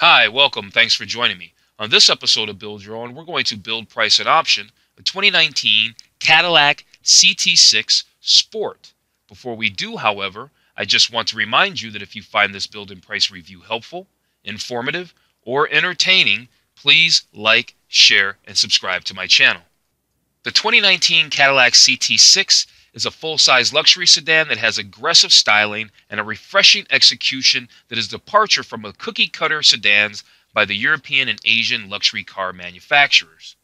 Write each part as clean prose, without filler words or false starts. Hi, welcome. Thanks for joining me. On this episode of Build Your Own, we're going to build, price, and option a 2019 Cadillac CT6 Sport. Before we do, however, I just want to remind you that if you find this build and price review helpful, informative, or entertaining, please like, share, and subscribe to my channel. The 2019 Cadillac CT6 is a full-size luxury sedan that has aggressive styling and a refreshing execution that is departure from the cookie-cutter sedans by the European and Asian luxury car manufacturers.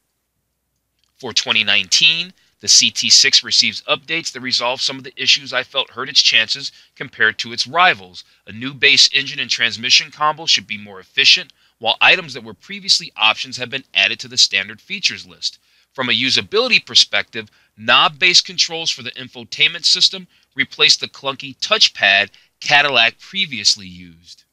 For 2019, the CT6 receives updates that resolve some of the issues I felt hurt its chances compared to its rivals. A new base engine and transmission combo should be more efficient, while items that were previously options have been added to the standard features list. From a usability perspective, knob-based controls for the infotainment system replaced the clunky touchpad Cadillac previously used.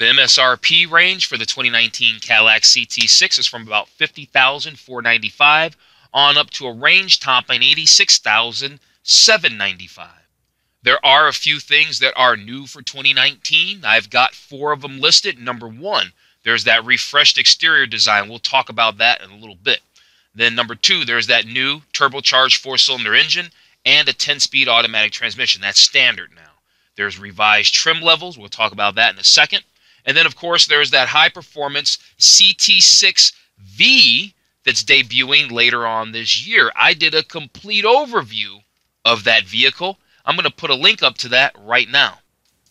The MSRP range for the 2019 Cadillac CT6 is from about $50,495 on up to a range topping $86,795. There are a few things that are new for 2019. I've got four of them listed. Number one, there's that refreshed exterior design. We'll talk about that in a little bit. Then number two, there's that new turbocharged four-cylinder engine and a 10-speed automatic transmission. That's standard now. There's revised trim levels. We'll talk about that in a second. And then, of course, there's that high-performance CT6V that's debuting later on this year. I did a complete overview of that vehicle. I'm going to put a link up to that right now.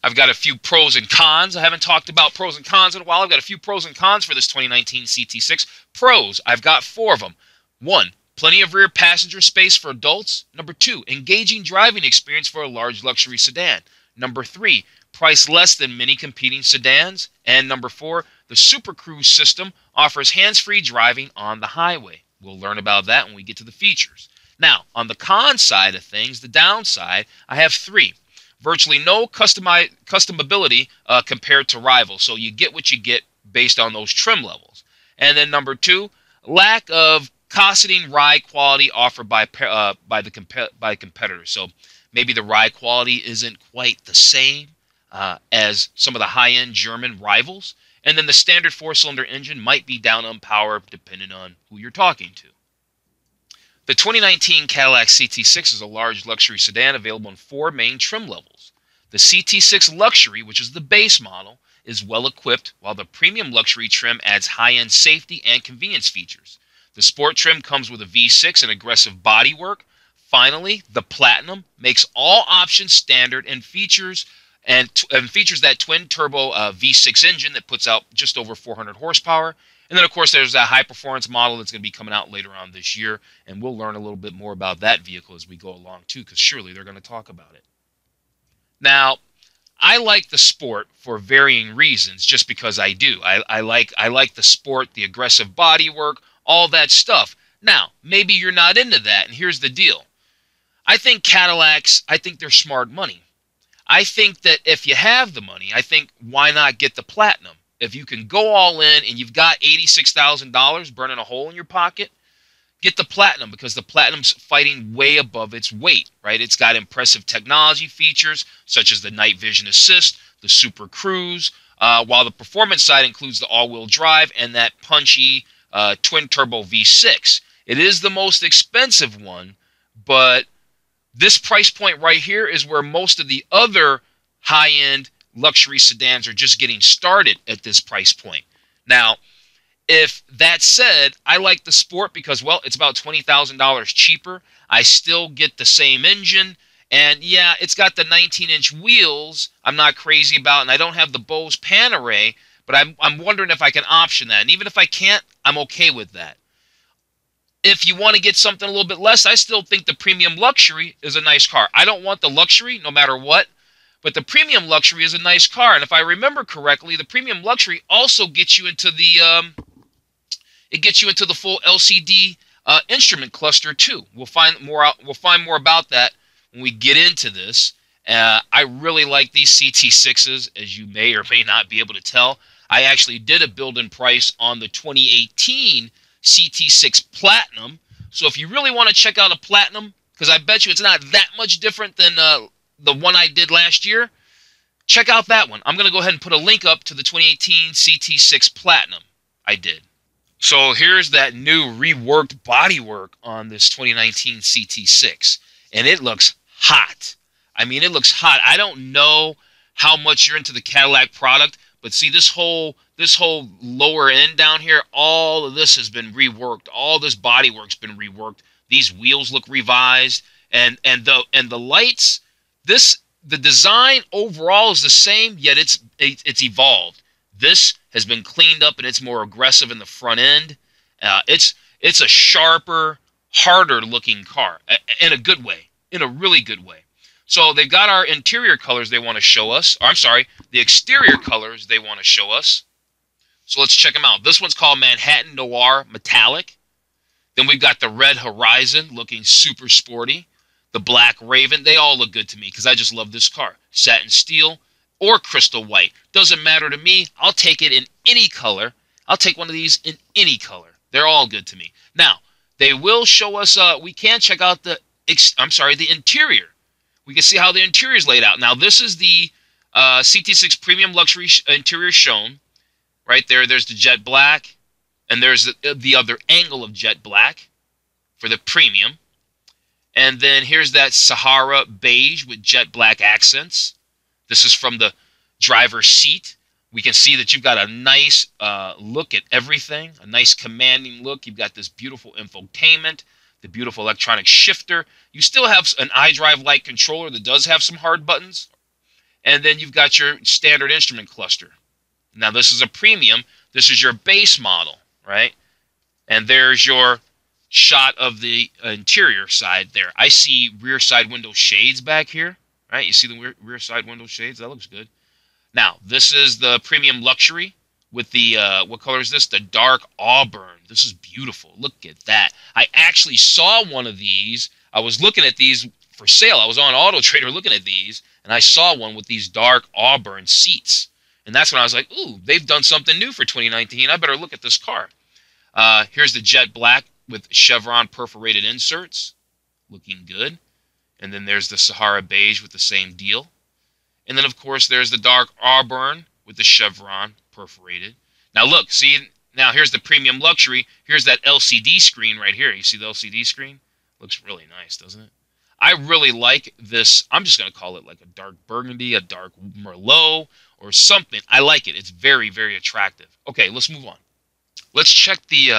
I've got a few pros and cons. I haven't talked about pros and cons in a while. I've got a few pros and cons for this 2019 CT6. Pros, I've got four of them. One, plenty of rear passenger space for adults. Number two, engaging driving experience for a large luxury sedan. Number three, price less than many competing sedans. And number four, the Super Cruise system offers hands-free driving on the highway. We'll learn about that when we get to the features. Now, on the con side of things, the downside, I have three. Virtually no customability compared to rivals, so you get what you get based on those trim levels. And then number two, lack of cosseting ride quality offered by competitors. So maybe the ride quality isn't quite the same as some of the high-end German rivals. And then the standard four-cylinder engine might be down on power depending on who you're talking to. The 2019 Cadillac CT6 is a large luxury sedan available in four main trim levels. The CT6 Luxury, which is the base model, is well equipped, while the premium luxury trim adds high-end safety and convenience features. The sport trim comes with a V6 and aggressive bodywork. Finally, the Platinum makes all options standard and features that twin-turbo V6 engine that puts out just over 400 horsepower. And then, of course, there's that high-performance model that's going to be coming out later on this year, and we'll learn a little bit more about that vehicle as we go along, too, because surely they're going to talk about it. Now, I like the Sport for varying reasons, just because I do. I like the Sport, the aggressive bodywork, all that stuff. Now, maybe you're not into that, and here's the deal. I think Cadillacs, I think they're smart money. I think that if you have the money, I think why not get the Platinum? If you can go all in and you've got $86,000 burning a hole in your pocket, get the Platinum because the Platinum's fighting way above its weight, right? It's got impressive technology features such as the night vision assist, the Super Cruise, while the performance side includes the all-wheel drive and that punchy twin-turbo V6. It is the most expensive one, but this price point right here is where most of the other high-end luxury sedans are just getting started at this price point. Now, if that said, I like the Sport because, well, it's about $20,000 cheaper. I still get the same engine. And, yeah, it's got the 19-inch wheels I'm not crazy about, and I don't have the Bose Panaray, but I'm wondering if I can option that. And even if I can't, I'm okay with that. If you want to get something a little bit less, I still think the Premium Luxury is a nice car. I don't want the Luxury no matter what. But the Premium Luxury is a nice car, and if I remember correctly, the Premium Luxury also gets you into the full LCD instrument cluster too. We'll find more about that when we get into this. I really like these CT6s, as you may or may not be able to tell. I actually did a build and price on the 2018 CT6 Platinum. So if you really want to check out a Platinum, because I bet you it's not that much different than the one I did last year, check out that one. I'm going to go ahead and put a link up to the 2018 CT6 Platinum I did. So here's that new reworked bodywork on this 2019 CT6, and it looks hot. I mean, it looks hot. I don't know how much you're into the Cadillac product, but see this whole lower end down here, all of this has been reworked. All this bodywork's been reworked. These wheels look revised, and the lights. The design overall is the same, yet it's evolved. This has been cleaned up, and it's more aggressive in the front end. It's a sharper, harder looking car in a good way, in a really good way. So they've got our interior colors they want to show us. Or I'm sorry, the exterior colors they want to show us. So let's check them out. This one's called Manhattan Noir Metallic. Then we've got the Red Horizon looking super sporty. The Black Raven. They all look good to me because I just love this car. Satin steel or crystal white. Doesn't matter to me. I'll take it in any color. I'll take one of these in any color. They're all good to me. Now, they will show us, we can check out the interior. We can see how the interior is laid out. Now, this is the CT6 Premium Luxury interior shown. Right there, there's the jet black. And there's the other angle of jet black for the premium. And then here's that Sahara beige with jet black accents. This is from the driver's seat. We can see that you've got a nice look at everything. A nice commanding look. You've got this beautiful infotainment. The beautiful electronic shifter. You still have an iDrive-like controller that does have some hard buttons. And then you've got your standard instrument cluster. Now, this is a premium. This is your base model, right? And there's your shot of the interior side there. I see rear side window shades back here, right? You see the rear side window shades? That looks good. Now, this is the premium luxury. With the, what color is this? The dark auburn. This is beautiful. Look at that. I actually saw one of these. I was looking at these for sale. I was on Auto Trader looking at these, and I saw one with these dark auburn seats. And that's when I was like, ooh, they've done something new for 2019. I better look at this car. Here's the jet black with chevron perforated inserts. Looking good. And then there's the Sahara beige with the same deal. And then, of course, there's the dark auburn with the chevron perforated. Now look, see, now here's the premium luxury. Here's that LCD screen right here. You see the LCD screen? Looks really nice, doesn't it? I really like this. I'm just going to call it like a dark burgundy, a dark Merlot, or something. I like it. It's very, very attractive. Okay, let's move on. Let's check the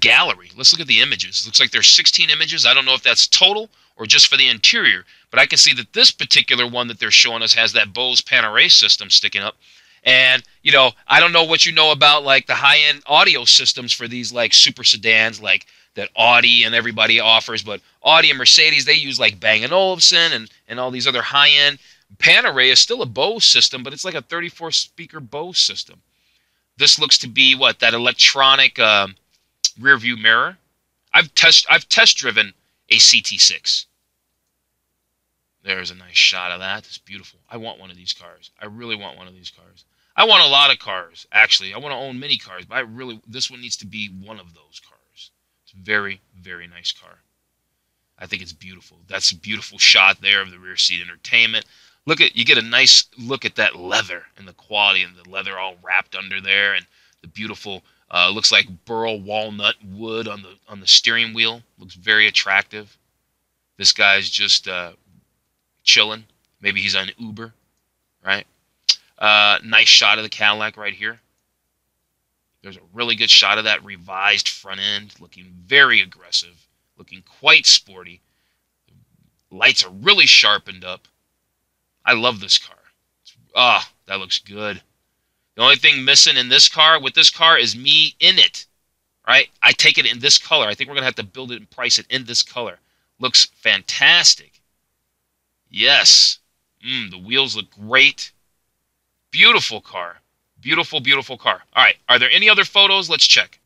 gallery. Let's look at the images. It looks like there's 16 images. I don't know if that's total or just for the interior, but I can see that this particular one that they're showing us has that Bose Panaray system sticking up. And, you know, I don't know what you know about, like, the high-end audio systems for these, like, super sedans, like, that Audi and everybody offers. But Audi and Mercedes, they use, like, Bang & Olufsen and all these other high-end. Panaray is still a Bose system, but it's like a 34-speaker Bose system. This looks to be, what, that electronic rear-view mirror. I've test-driven a CT6. There's a nice shot of that. It's beautiful. I want one of these cars. I really want one of these cars. I want a lot of cars, actually. I want to own many cars, but I really, this one needs to be one of those cars. It's a very, very nice car. I think it's beautiful. That's a beautiful shot there of the rear seat entertainment. Look at, you get a nice look at that leather and the quality and the leather all wrapped under there, and the beautiful, looks like burl walnut wood on the steering wheel. Looks very attractive. This guy's just chilling. Maybe he's on Uber, right? Nice shot of the Cadillac right here. There's a really good shot of that revised front end, looking very aggressive, looking quite sporty. Lights are really sharpened up. I love this car. Ah, that looks good. The only thing missing in this car, with this car, is me in it, right? I take it in this color. I think we're going to have to build it and price it in this color. Looks fantastic. Yes. The wheels look great. Beautiful car. Beautiful, beautiful car. All right. Are there any other photos? Let's check.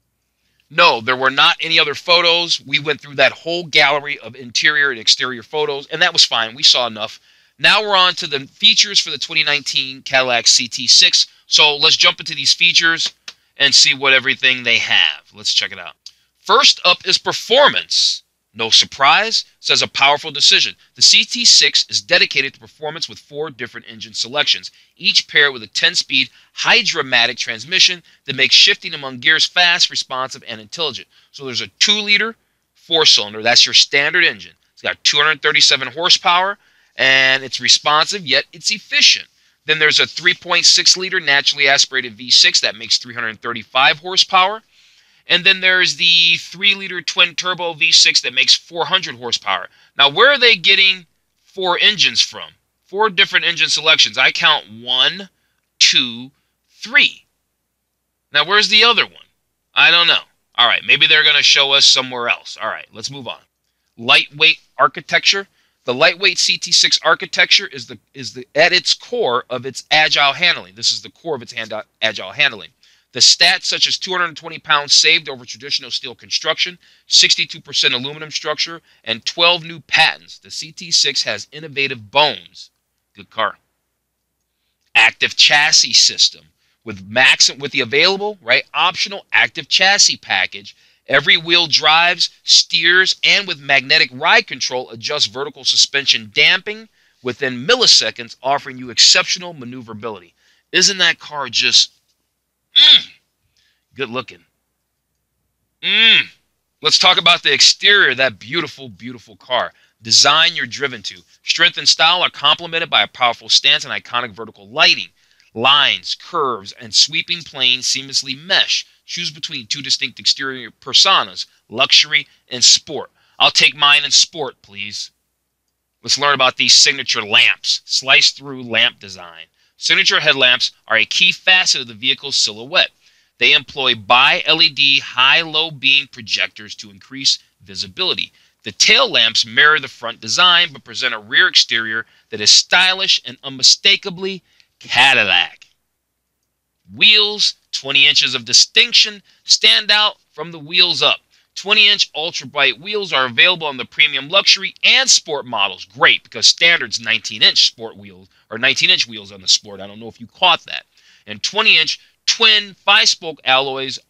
No, there were not any other photos. We went through that whole gallery of interior and exterior photos, and that was fine. We saw enough. Now we're on to the features for the 2019 Cadillac CT6. So let's jump into these features and see what everything they have. Let's check it out. First up is performance. No surprise, says a powerful decision. The CT6 is dedicated to performance with 4 different engine selections, each paired with a 10-speed Hydromatic transmission that makes shifting among gears fast, responsive, and intelligent. So there's a 2-liter 4-cylinder. That's your standard engine. It's got 237 horsepower, and it's responsive, yet it's efficient. Then there's a 3.6-liter naturally aspirated V6 that makes 335 horsepower. And then there's the 3-liter twin-turbo V6 that makes 400 horsepower. Now, where are they getting 4 engines from? 4 different engine selections. I count 1, 2, 3. Now, where's the other one? I don't know. All right, maybe they're going to show us somewhere else. All right, let's move on. Lightweight architecture. The lightweight CT6 architecture is at its core of its agile handling. This is the core of its agile handling. The stats such as 220 pounds saved over traditional steel construction, 62% aluminum structure, and 12 new patents. The CT6 has innovative bones. Good car. Active chassis system. With the available, optional active chassis package, every wheel drives, steers, and with magnetic ride control adjusts vertical suspension damping within milliseconds, offering you exceptional maneuverability. Isn't that car just... good looking. Let's talk about the exterior of that beautiful, beautiful car. Design you're driven to. Strength and style are complemented by a powerful stance and iconic vertical lighting. Lines, curves, and sweeping planes seamlessly mesh. Choose between 2 distinct exterior personas, luxury and sport. I'll take mine in sport, please. Let's learn about these signature lamps. Slice-through lamp design. Signature headlamps are a key facet of the vehicle's silhouette. They employ bi-LED high-low beam projectors to increase visibility. The tail lamps mirror the front design but present a rear exterior that is stylish and unmistakably Cadillac. Wheels, 20 inches of distinction, stand out from the wheels up. 20-inch Ultrabite wheels are available on the premium luxury and sport models. Great, because standard's 19-inch sport wheels, or 19-inch wheels on the sport. I don't know if you caught that. And 20-inch twin 5-spoke alloys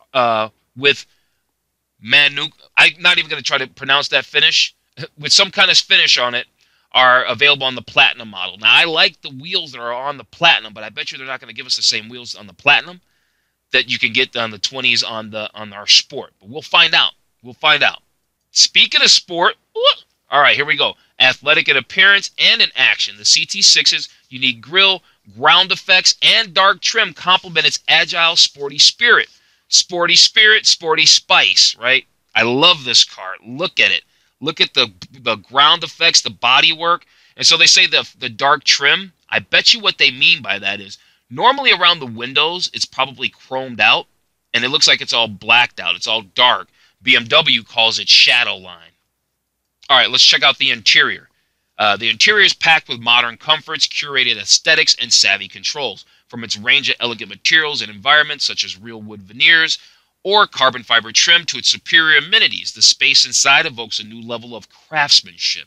with I'm not even going to try to pronounce that finish. With some kind of finish on it are available on the Platinum model. Now, I like the wheels that are on the Platinum, but I bet you they're not going to give us the same wheels on the Platinum that you can get on the 20s on our sport. But we'll find out. We'll find out. Speaking of sport, all right, here we go. Athletic in appearance and in action. The CT6's unique grille, ground effects, and dark trim complement its agile, sporty spirit. Sporty spirit, sporty spice, right? I love this car. Look at it. Look at the ground effects, the body work. And so they say the dark trim. I bet you what they mean by that is normally around the windows, it's probably chromed out, and it looks like it's all blacked out. It's all dark. BMW calls it Shadow Line. All right, let's check out the interior. The interior is packed with modern comforts, curated aesthetics, and savvy controls. From its range of elegant materials and environments, such as real wood veneers or carbon fiber trim, to its superior amenities, the space inside evokes a new level of craftsmanship.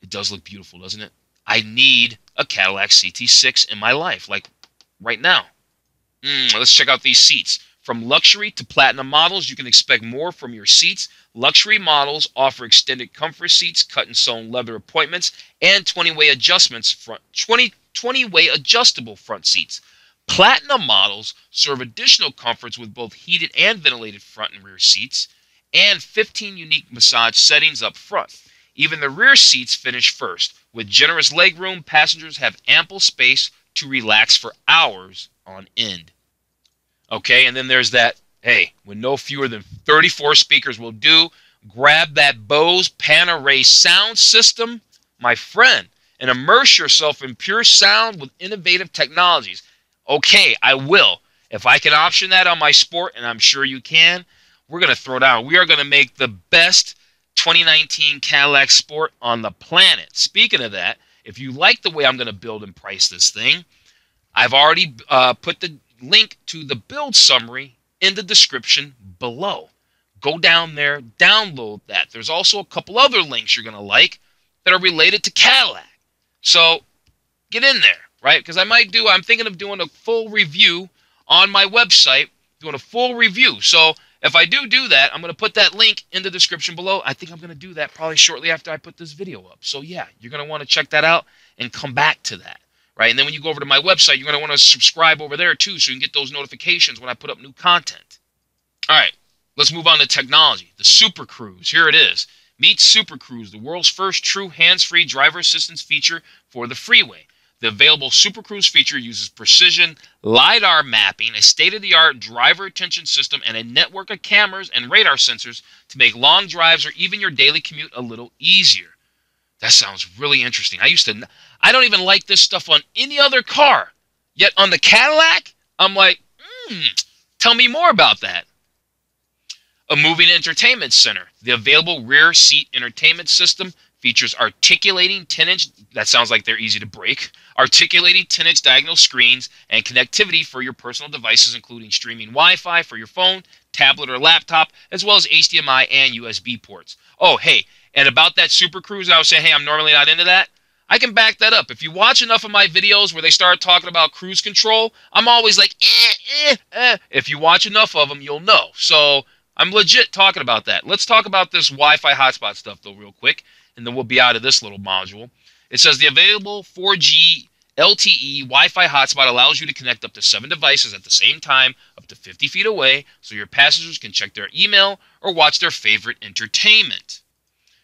It does look beautiful, doesn't it? I need a Cadillac CT6 in my life, like right now. Let's check out these seats. From luxury to platinum models, you can expect more from your seats. Luxury models offer extended comfort seats, cut-and-sewn leather appointments, and 20-way adjustable front seats. Platinum models serve additional comforts with both heated and ventilated front and rear seats, and 15 unique massage settings up front. Even the rear seats finish first. With generous legroom, passengers have ample space to relax for hours on end. Okay, and then there's that, hey, when no fewer than 34 speakers will do, grab that Bose Panaray sound system, my friend, and immerse yourself in pure sound with innovative technologies. Okay, I will. If I can option that on my sport, and I'm sure you can, we're going to throw down. We are going to make the best 2019 Cadillac Sport on the planet. Speaking of that, if you like the way I'm going to build and price this thing, I've already put the link to the build summary in the description below. Go down there, download that. There's also a couple other links you're going to like that are related to Cadillac. So get in there, right? Because I'm thinking of doing a full review on my website, doing a full review. So If I do that, I'm going to put that link in the description below. I think I'm going to do that probably shortly after I put this video up. So yeah, you're going to want to check that out and come back to that, right? And then when you go over to my website, you're going to want to subscribe over there too, so you can get those notifications when I put up new content. All right, let's move on to technology. The Super Cruise, here it is. Meet Super Cruise, the world's first true hands-free driver assistance feature for the freeway. The available Super Cruise feature uses precision LiDAR mapping, a state-of-the-art driver attention system, and a network of cameras and radar sensors to make long drives or even your daily commute a little easier. That sounds really interesting. I don't even like this stuff on any other car. Yet on the Cadillac, I'm like, tell me more about that. A moving entertainment center. The available rear seat entertainment system features articulating 10-inch, that sounds like they're easy to break, articulating 10-inch diagonal screens and connectivity for your personal devices, including streaming Wi-Fi for your phone, tablet, or laptop, as well as HDMI and USB ports. Oh, hey, and about that Super Cruise, I was saying, hey, I'm normally not into that. I can back that up. If you watch enough of my videos where they start talking about cruise control, I'm always like, If you watch enough of them, you'll know. So I'm legit talking about that. Let's talk about this Wi-Fi hotspot stuff, though, real quick, and then we'll be out of this little module. It says the available 4G LTE Wi-Fi hotspot allows you to connect up to 7 devices at the same time, up to 50 feet away, so your passengers can check their email or watch their favorite entertainment.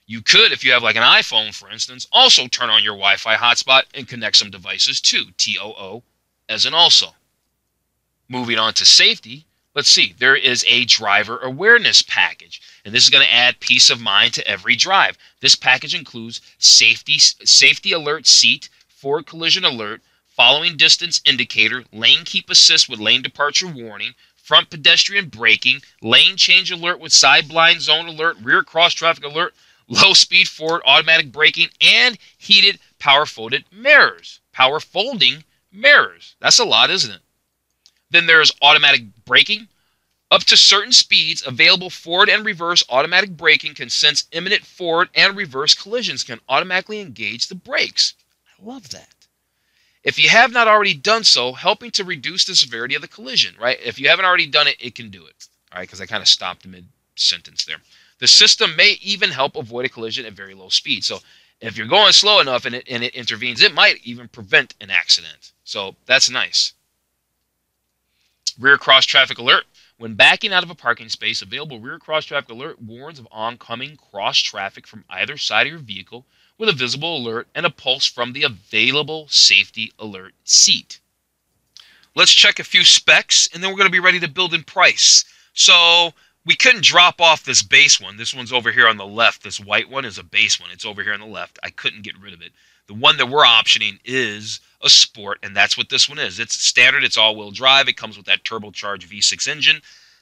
You could, if you have like an iPhone, for instance, also turn on your Wi-Fi hotspot and connect some devices too, TOO, as in also. Moving on to safety, let's see, there is a driver awareness package, and this is going to add peace of mind to every drive. This package includes safety alert seat, forward collision alert, following distance indicator, lane keep assist with lane departure warning, front pedestrian braking, lane change alert with side blind zone alert, rear cross traffic alert, low speed forward automatic braking, and heated power folding mirrors. That's a lot, isn't it? Then there's automatic braking. Up to certain speeds, available forward and reverse automatic braking can sense imminent forward and reverse collisions, can automatically engage the brakes. I love that. If you have not already done so, helping to reduce the severity of the collision, right? If you haven't already done it, it can do it, all right? Because I kind of stopped mid-sentence there. The system may even help avoid a collision at very low speed. So if you're going slow enough and it intervenes, it might even prevent an accident. So that's nice. Rear cross-traffic alert. When backing out of a parking space, available rear cross-traffic alert warns of oncoming cross-traffic from either side of your vehicle with a visible alert and a pulse from the available safety alert seat. Let's check a few specs, and then we're going to be ready to build in price. So we couldn't drop off this base one. This one's over here on the left. This white one is a base one. It's over here on the left. I couldn't get rid of it. The one that we're optioning is a sport, and that's what this one is. It's standard. It's all-wheel drive. It comes with that turbocharged V6 engine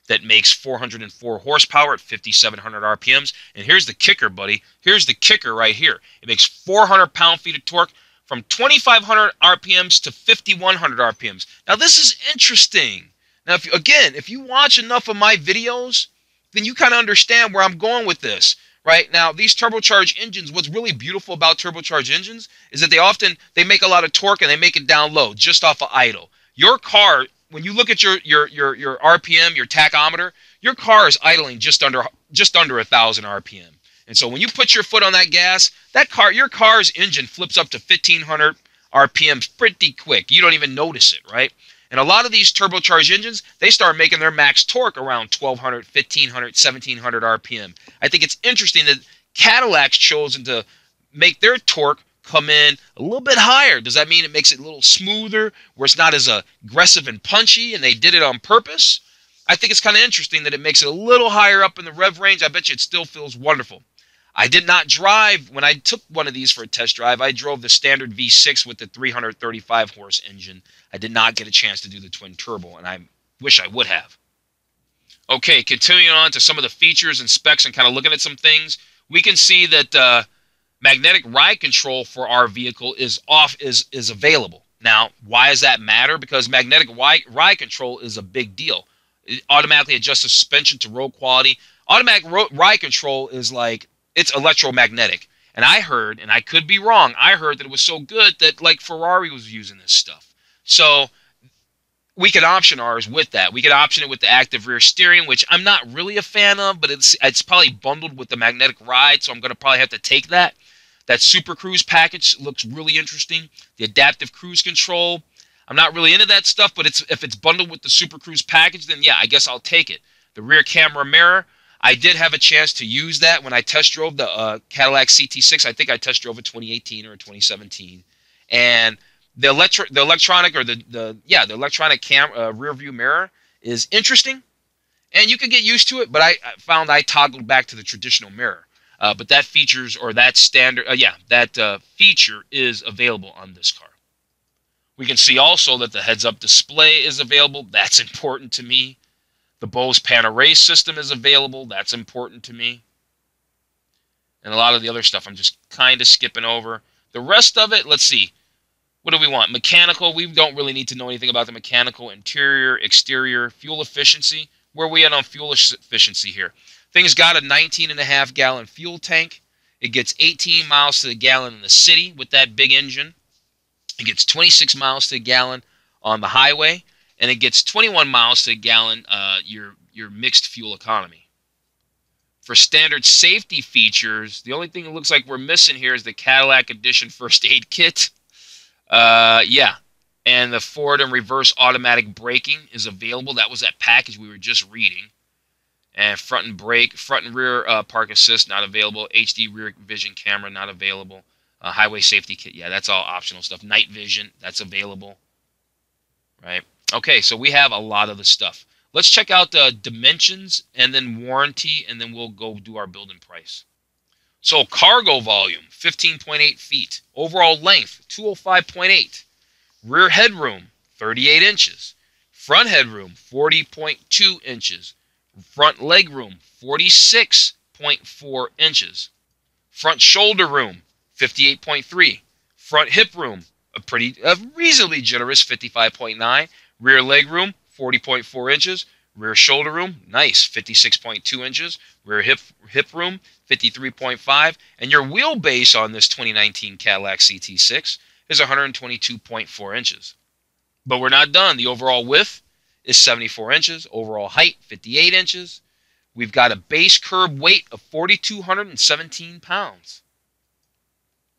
that makes 404 horsepower at 5,700 RPMs. And here's the kicker, buddy. Here's the kicker right here. It makes 400 pound-feet of torque from 2,500 RPMs to 5,100 RPMs. Now, this is interesting. Now, if you watch enough of my videos, then you kind of understand where I'm going with this. Right now, these turbocharged engines, what's really beautiful about turbocharged engines is that they make a lot of torque and they make it down low, just off of idle. Your car, when you look at your RPM, your tachometer, your car is idling just under 1,000 RPM. And so when you put your foot on that gas, your car's engine flips up to 1,500 RPMs pretty quick. You don't even notice it, right? And a lot of these turbocharged engines, they start making their max torque around 1,200, 1,500, 1,700 RPM. I think it's interesting that Cadillac's chosen to make their torque come in a little bit higher. Does that mean it makes it a little smoother, where it's not as aggressive and punchy, and they did it on purpose? I think it's kind of interesting that it makes it a little higher up in the rev range. I bet you it still feels wonderful. I did not drive, when I took one of these for a test drive, I drove the standard V6 with the 335 horse engine. I did not get a chance to do the twin turbo, and I wish I would have. Okay, continuing on to some of the features and specs and kind of looking at some things, we can see that magnetic ride control for our vehicle is available. Now, why does that matter? Because magnetic ride control is a big deal. It automatically adjusts the suspension to road quality. Automatic ride control is like, it's electromagnetic. And I heard, and I could be wrong, I heard that it was so good that like Ferrari was using this stuff. So we could option ours with that. We could option it with the active rear steering, which I'm not really a fan of, but it's probably bundled with the magnetic ride, so I'm going to probably have to take that. That Super Cruise package looks really interesting. The adaptive cruise control, I'm not really into that stuff, but if it's bundled with the Super Cruise package, then yeah, I guess I'll take it. The rear camera mirror, I did have a chance to use that when I test drove the Cadillac CT6. I think I test drove it 2018 or 2017, and the electronic rear view mirror is interesting, and you can get used to it. But I found I toggled back to the traditional mirror. But that features or that standard, feature is available on this car. We can see also that the heads-up display is available. That's important to me. The Bose Panaray system is available. That's important to me. And a lot of the other stuff I'm just kind of skipping over. The rest of it, let's see. What do we want? Mechanical. We don't really need to know anything about the mechanical, interior, exterior, fuel efficiency. Where are we at on fuel efficiency here? Thing's got a 19.5-gallon fuel tank. It gets 18 miles to the gallon in the city with that big engine. It gets 26 miles to the gallon on the highway. And it gets 21 miles to the gallon your mixed fuel economy. For standard safety features, the only thing it looks like we're missing here is the Cadillac Edition First Aid Kit. And the forward and reverse automatic braking is available. That was that package we were just reading. And front and rear park assist, not available. HD rear vision camera, not available. Highway safety kit, yeah, that's all optional stuff. Night vision, that's available. Right? Okay, so we have a lot of the stuff. Let's check out the dimensions and then warranty, and then we'll go do our build and price. So cargo volume, 15.8 feet. Overall length, 205.8. Rear headroom, 38 inches. Front headroom, 40.2 inches. Front leg room, 46.4 inches. Front shoulder room, 58.3. Front hip room, a reasonably generous 55.9. Rear leg room, 40.4 inches. Rear shoulder room, nice, 56.2 inches. Rear hip room, 53.5. And your wheelbase on this 2019 Cadillac CT6 is 122.4 inches. But we're not done. The overall width is 74 inches. Overall height, 58 inches. We've got a base curb weight of 4,217 pounds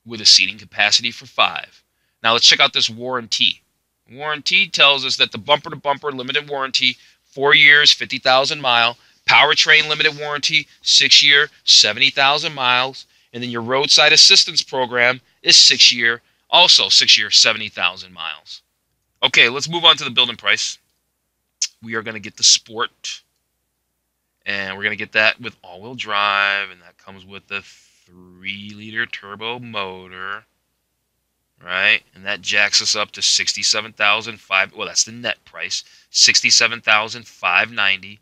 with a seating capacity for 5. Now let's check out this warranty. Warranty tells us that the bumper-to-bumper limited warranty, 4 years, 50,000 mile. Powertrain limited warranty, 6 year, 70,000 miles. And then your roadside assistance program is 6 year, also 6 year, 70,000 miles. Okay, let's move on to the build and price. We are going to get the Sport, and we're going to get that with all-wheel drive, and that comes with the 3-liter turbo motor, right? And that jacks us up to $67,500. Well, that's the net price, $67,590.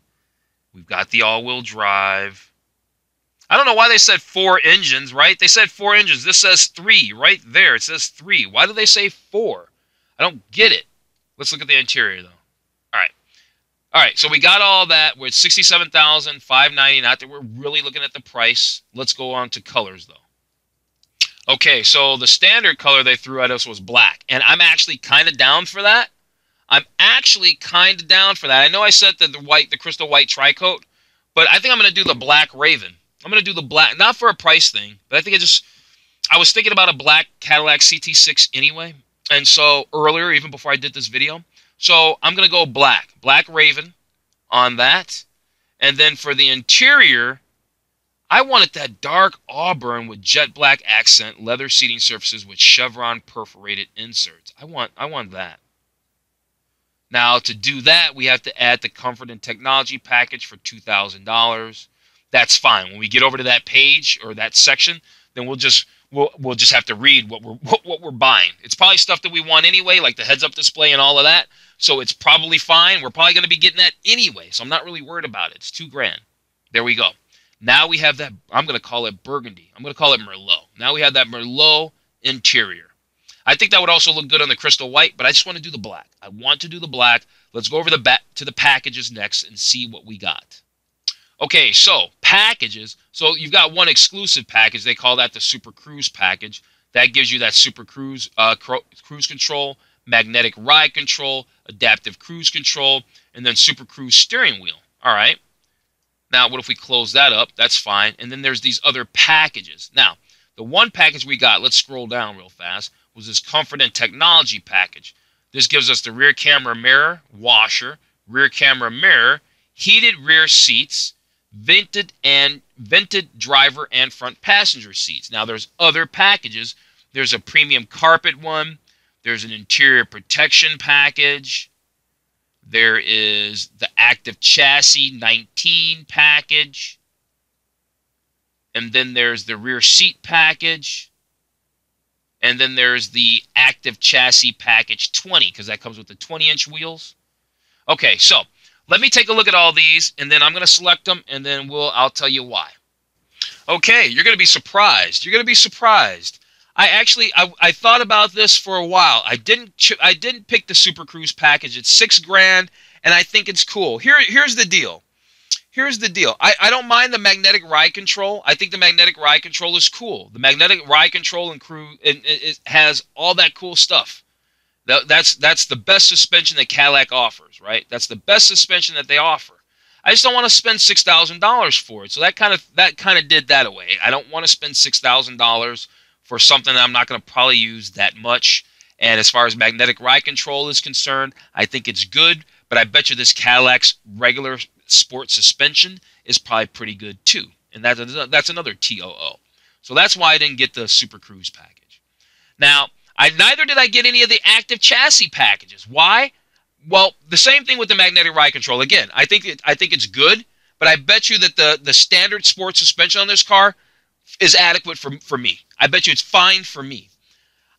We've got the all-wheel drive. I don't know why they said 4 engines, right? They said 4 engines. This says 3 right there. It says 3. Why do they say 4? I don't get it. Let's look at the interior, though. All right, so we got all that. We're at $67,590. Not that we're really looking at the price. Let's go on to colors, though. Okay, so the standard color they threw at us was black, and I'm actually kind of down for that. I know I said that the crystal white tricoat, but I think I'm going to do the black Raven. I'm going to do the black, not for a price thing, but I think I was thinking about a black Cadillac CT6 anyway, and so earlier, even before I did this video. So I'm going to go black Raven on that. And then for the interior, I wanted that dark auburn with jet black accent, leather seating surfaces with chevron perforated inserts. I want that. Now to do that, we have to add the comfort and technology package for $2,000. That's fine. When we get over to that page or that section, then we'll just have to read what we're buying. It's probably stuff that we want anyway, like the heads-up display and all of that. So it's probably fine. We're probably going to be getting that anyway, so I'm not really worried about it. It's $2,000. There we go. Now we have that, I'm going to call it burgundy. I'm going to call it Merlot. Now we have that Merlot interior. I think that would also look good on the crystal white, but I just want to do the black. I want to do the black. Let's go over to the packages next and see what we got. Okay, so packages. So you've got one exclusive package. They call that the Super Cruise package. That gives you that Super Cruise cruise control, magnetic ride control, adaptive cruise control, and then Super Cruise steering wheel. All right. Now, what if we close that up? That's fine. And then there's these other packages. Now, the one package we got, let's scroll down real fast, was this comfort and technology package. This gives us the rear camera mirror washer, rear camera mirror, heated rear seats, vented driver and front passenger seats. Now, there's other packages. There's a premium carpet one. There's an interior protection package. There is the active chassis 19 package. And then there's the rear seat package. And then there's the active chassis package 20, because that comes with the 20-inch wheels. Okay, so let me take a look at all these, and then I'm going to select them, and then I'll tell you why. Okay, you're going to be surprised. You're going to be surprised. I thought about this for a while. I didn't pick the Super Cruise package. It's $6 grand, and I think it's cool. Here's the deal. Here's the deal. I don't mind the magnetic ride control. I think the magnetic ride control is cool. The magnetic ride control and cruise, it has all that cool stuff. That's the best suspension that Cadillac offers, right? That's the best suspension that they offer. I just don't want to spend $6,000 for it. So that kind of did that away. I don't want to spend $6,000. For something that I'm not going to probably use that much. And as far as magnetic ride control is concerned, I think it's good, but I bet you this Cadillac's regular sport suspension is probably pretty good too. And that's another TOO. So that's why I didn't get the Super Cruise package. Now, neither did I get any of the active chassis packages. Why? Well, the same thing with the magnetic ride control. Again, I think it's good, but I bet you that the standard sport suspension on this car is adequate for me. I bet you it's fine for me.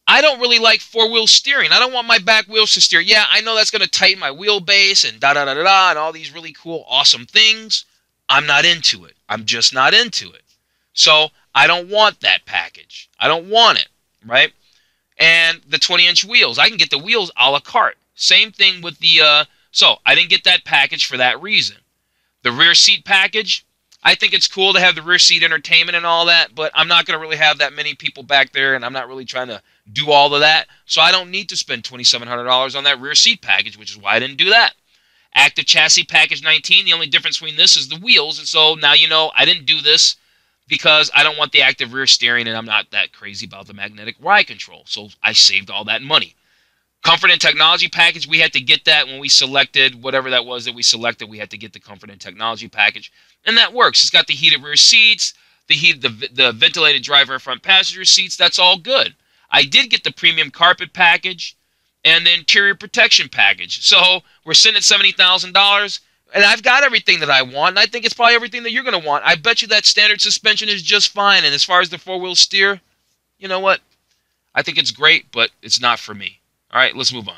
I don't really like four-wheel steering. I don't want my back wheels to steer. Yeah, I know that's going to tighten my wheelbase and da-da-da-da-da and all these really cool, awesome things. I'm not into it. I'm just not into it. So I don't want that package. I don't want it, right? And the 20-inch wheels. I can get the wheels a la carte. Same thing with the so I didn't get that package for that reason. The rear seat package, I think it's cool to have the rear seat entertainment and all that, but I'm not going to really have that many people back there, and I'm not really trying to do all of that. So I don't need to spend $2,700 on that rear seat package, which is why I didn't do that. Active chassis package 19, the only difference between this is the wheels, and so now you know I didn't do this because I don't want the active rear steering, and I'm not that crazy about the magnetic ride control. So I saved all that money. Comfort and technology package, we had to get that when we selected whatever that was that we selected. We had to get the comfort and technology package, and that works. It's got the heated rear seats, the ventilated driver and front passenger seats. That's all good. I did get the premium carpet package and the interior protection package. So we're sitting at $70,000, and I've got everything that I want, and I think it's probably everything that you're going to want. I bet you that standard suspension is just fine, and as far as the four-wheel steer, you know what? I think it's great, but it's not for me. All right, let's move on.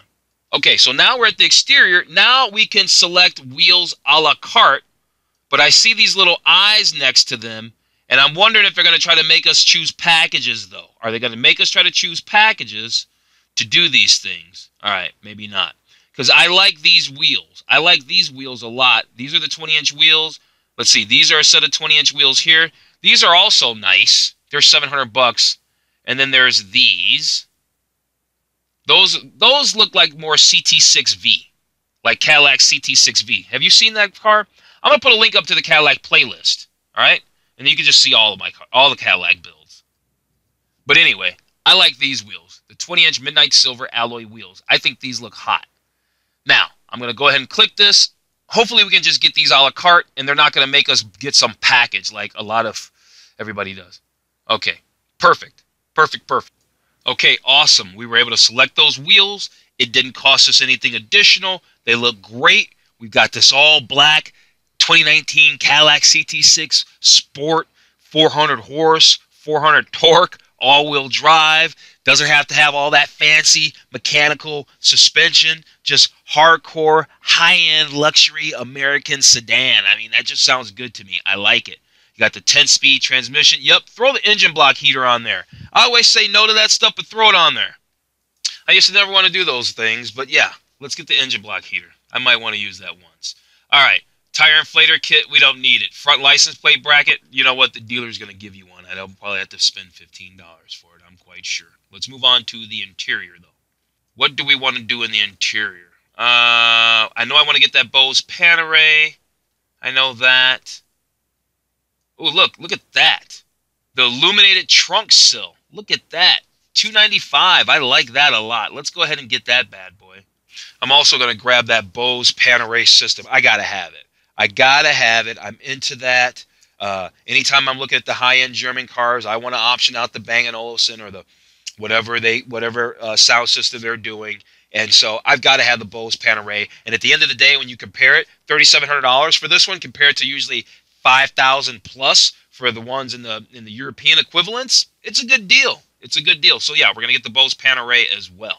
Okay, so now we're at the exterior. Now we can select wheels a la carte, but I see these little eyes next to them, and I'm wondering if they're going to try to make us choose packages, though. Are they going to make us try to choose packages to do these things? All right, maybe not, because I like these wheels. I like these wheels a lot. These are the 20-inch wheels. Let's see. These are a set of 20-inch wheels here. These are also nice. They're $700, and then there's these. Those look like more CT6V, like Cadillac CT6V. Have you seen that car? I'm going to put a link up to the Cadillac playlist, all right? And you can just see all the Cadillac builds. But anyway, I like these wheels, the 20-inch midnight silver alloy wheels. I think these look hot. Now, I'm going to go ahead and click this. Hopefully we can just get these a la carte, and they're not going to make us get some package like a lot of everybody does. Okay, perfect, perfect, perfect. Okay, awesome. We were able to select those wheels. It didn't cost us anything additional. They look great. We've got this all black 2019 Cadillac CT6 Sport, 400 horse, 400 torque, all-wheel drive. Doesn't have to have all that fancy mechanical suspension. Just hardcore, high-end luxury American sedan. I mean, that just sounds good to me. I like it. You got the 10-speed transmission. Yep, throw the engine block heater on there. I always say no to that stuff, but throw it on there. I used to never want to do those things, but yeah, let's get the engine block heater. I might want to use that once. All right, tire inflator kit, we don't need it. Front license plate bracket, you know what? The dealer's going to give you one. I'll probably have to spend $15 for it, I'm quite sure. Let's move on to the interior, though. What do we want to do in the interior? I know I want to get that Bose Panaray. I know that. Oh, look at that. The illuminated trunk sill. Look at that. $295. I like that a lot. Let's go ahead and get that bad boy. I'm also going to grab that Bose Panaray system. I got to have it. I got to have it. I'm into that. Anytime I'm looking at the high-end German cars, I want to option out the Bang & Olufsen or the whatever sound system they're doing. And so I've got to have the Bose Panaray. And at the end of the day, when you compare it, $3,700 for this one compared to usually $5,000 plus for the ones in the European equivalents, it's a good deal. It's a good deal. So yeah, we're going to get the Bose Panaray as well.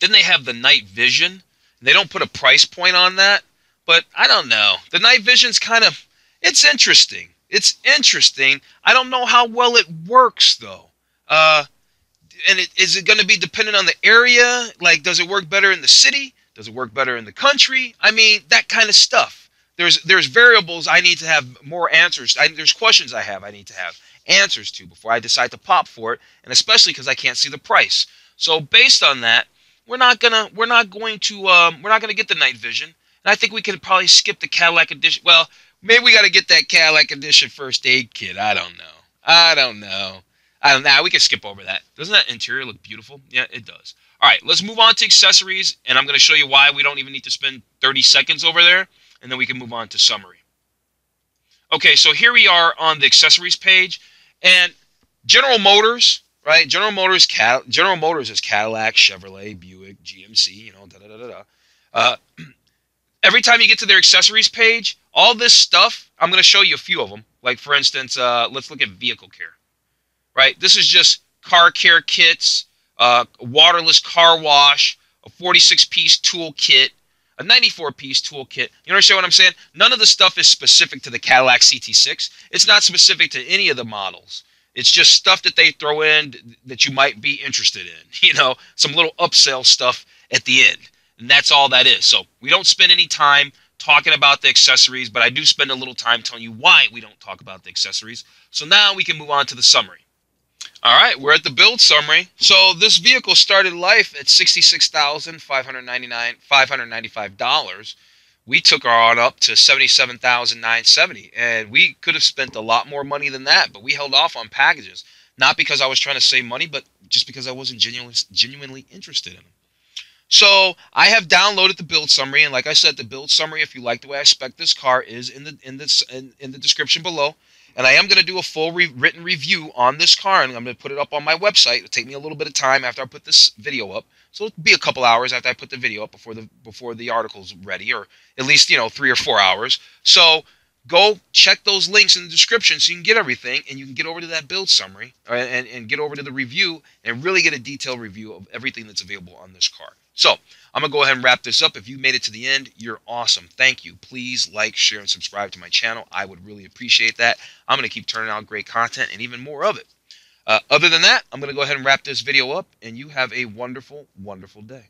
Then they have the night vision. They don't put a price point on that, but I don't know. The night vision's kind of, it's interesting. It's interesting. I don't know how well it works though. And is it going to be dependent on the area? Like, does it work better in the city? Does it work better in the country? I mean, that kind of stuff. There's variables I need to have more answers. There's questions I need to have answers to before I decide to pop for it, and especially because I can't see the price. So based on that, we're not going to get the night vision, and I think we could probably skip the Cadillac edition. Well, maybe we got to get that Cadillac edition first aid kit. I don't know. We can skip over that. Doesn't that interior look beautiful? Yeah, it does. All right, let's move on to accessories, and I'm going to show you why we don't even need to spend 30 seconds over there, and then we can move on to summary. Okay, so here we are on the accessories page, and General Motors, right? General Motors is Cadillac, Chevrolet, Buick, GMC, you know, every time you get to their accessories page, all this stuff, I'm going to show you a few of them. Like, for instance, let's look at vehicle care. Right, this is just car care kits, waterless car wash, a 46-piece tool kit, a 94-piece tool kit. You understand what I'm saying? None of the stuff is specific to the Cadillac CT6. It's not specific to any of the models. It's just stuff that they throw in that you might be interested in. You know, some little upsell stuff at the end. And that's all that is. So we don't spend any time talking about the accessories, but I do spend a little time telling you why we don't talk about the accessories. So now we can move on to the summary. All right, we're at the build summary. So this vehicle started life at $66,595. We took our on up to $77,970, and we could have spent a lot more money than that, but we held off on packages, not because I was trying to save money, but just because I wasn't genuinely interested in them. So I have downloaded the build summary, and like I said, the build summary, if you like the way I spec this car, is in the description below. And I am going to do a full written review on this car, and I'm going to put it up on my website. It'll take me a little bit of time after I put this video up. So it'll be a couple hours after I put the video up before the article's ready, or at least, you know, 3 or 4 hours. So go check those links in the description so you can get everything, and you can get over to that build summary and get over to the review and really get a detailed review of everything that's available on this car. So I'm going to go ahead and wrap this up. If you made it to the end, you're awesome. Thank you. Please like, share, and subscribe to my channel. I would really appreciate that. I'm going to keep turning out great content and even more of it. Other than that, I'm going to go ahead and wrap this video up, and you have a wonderful, wonderful day.